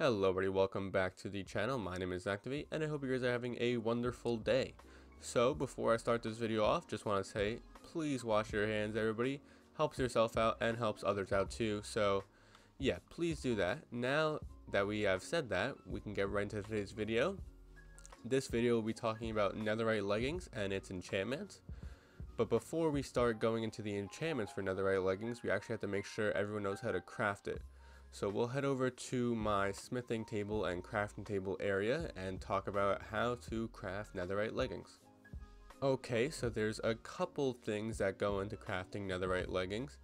Hello everybody, welcome back to the channel. My name is Zacktivate and I hope you guys are having a wonderful day. So before I start this video off, just want to say please wash your hands everybody. Helps yourself out and helps others out too. So yeah, please do that. Now that we have said that, we can get right into today's video. This video will be talking about Netherite leggings and its enchantments. But before we start going into the enchantments for Netherite leggings, we actually have to make sure everyone knows how to craft it. So we'll head over to my smithing table and crafting table area and talk about how to craft Netherite leggings. Okay, so there's a couple things that go into crafting Netherite leggings.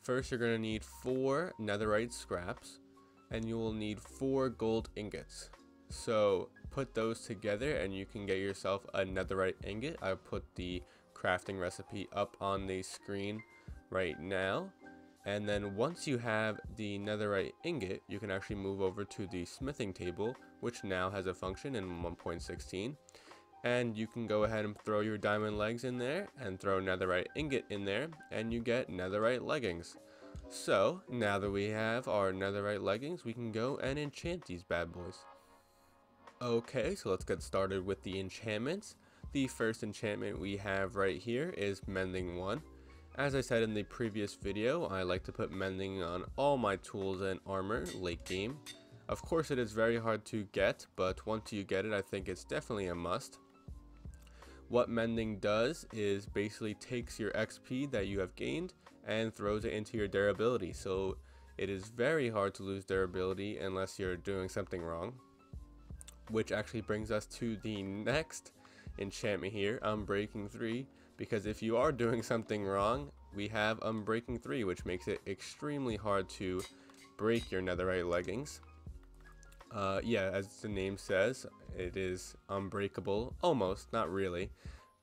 First, you're going to need 4 Netherite scraps and you will need 4 gold ingots. So put those together and you can get yourself a Netherite ingot. I'll put the crafting recipe up on the screen right now. And then once you have the Netherite ingot, you can actually move over to the smithing table, which now has a function in 1.16, and you can go ahead and throw your diamond legs in there and throw Netherite ingot in there and you get Netherite leggings. So now that we have our Netherite leggings, we can go and enchant these bad boys. Okay, so let's get started with the enchantments. The first enchantment we have right here is Mending 1. As I said in the previous video, I like to put Mending on all my tools and armor late game. Of course it is very hard to get, but once you get it, I think it's definitely a must. What Mending does is basically takes your XP that you have gained and throws it into your durability. So it is very hard to lose durability unless you're doing something wrong. Which actually brings us to the next enchantment here, Unbreaking 3. Because if you are doing something wrong, we have Unbreaking 3, which makes it extremely hard to break your Netherite leggings. Yeah, as the name says, it is unbreakable. Almost, not really,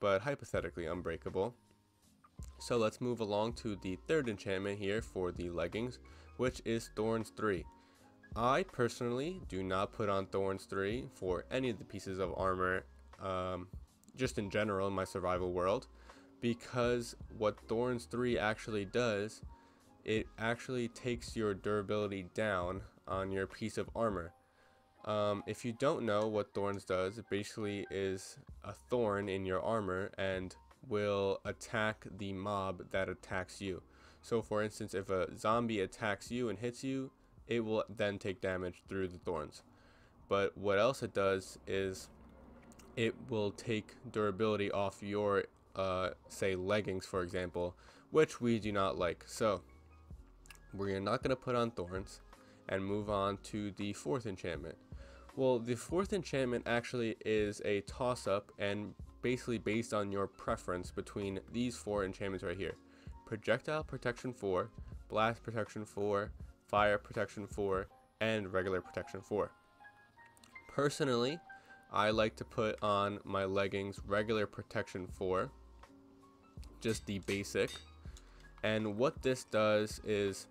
but hypothetically unbreakable. So let's move along to the third enchantment here for the leggings, which is Thorns 3. I personally do not put on Thorns 3 for any of the pieces of armor, just in general in my survival world. Because what Thorns 3 actually does, it actually takes your durability down on your piece of armor. If you don't know what Thorns does, it basically is a thorn in your armor and will attack the mob that attacks you. So for instance, if a zombie attacks you and hits you, it will then take damage through the thorns. But what else it does is it will take durability off your say leggings, for example, which we do not like. So we're not going to put on Thorns and move on to the fourth enchantment. Well, the fourth enchantment actually is a toss-up and basically based on your preference between these 4 enchantments right here: Projectile Protection 4, Blast Protection 4, Fire Protection 4, and Regular Protection 4. Personally, I like to put on my leggings Regular Protection 4, just the basic. And what this does is,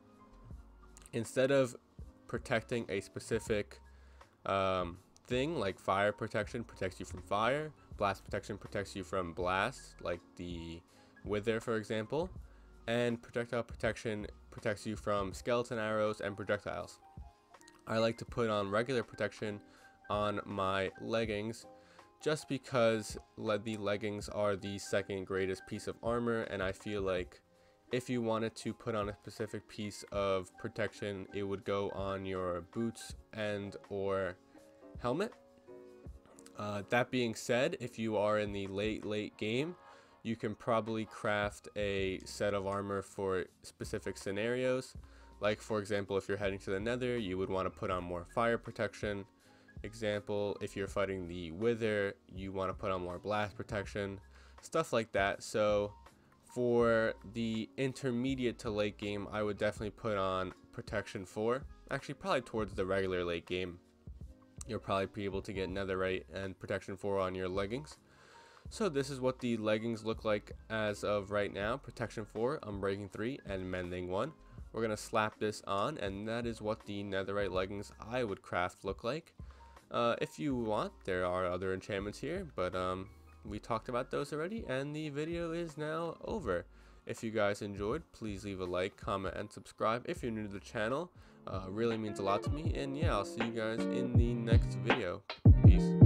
instead of protecting a specific thing, like Fire Protection protects you from fire, Blast Protection protects you from blast, like the Wither for example, and Projectile Protection protects you from skeleton arrows and projectiles. I like to put on Regular Protection on my leggings just because the leggings are the second greatest piece of armor, and I feel like if you wanted to put on a specific piece of protection, it would go on your boots and or helmet. That being said, if you are in the late game, you can probably craft a set of armor for specific scenarios. Like for example, if you're heading to the Nether, you would want to put on more Fire Protection. Example, if you're fighting the Wither, you want to put on more Blast Protection, stuff like that. So for the intermediate to late game, I would definitely put on Protection 4. Actually, probably towards the regular late game, you'll probably be able to get Netherite and Protection 4 on your leggings. So this is what the leggings look like as of right now: Protection 4, Unbreaking 3, and Mending 1. We're going to slap this on, and that is what the Netherite leggings I would craft look like. If you want, there are other enchantments here, but we talked about those already, and the video is now over. If you guys enjoyed, please leave a like, comment, and subscribe if you're new to the channel. Really means a lot to me, and yeah, I'll see you guys in the next video. Peace.